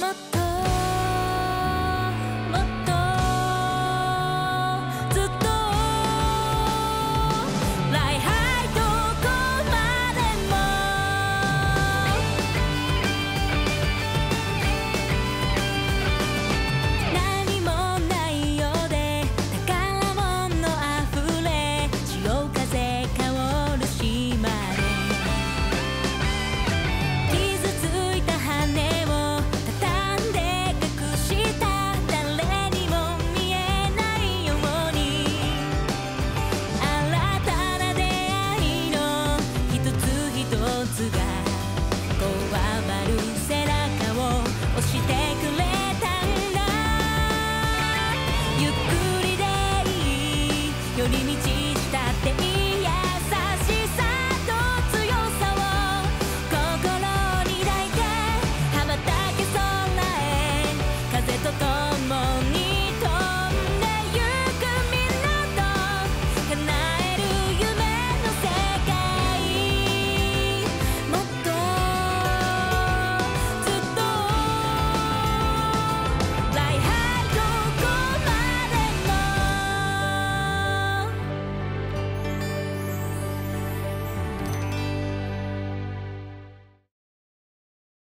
もっと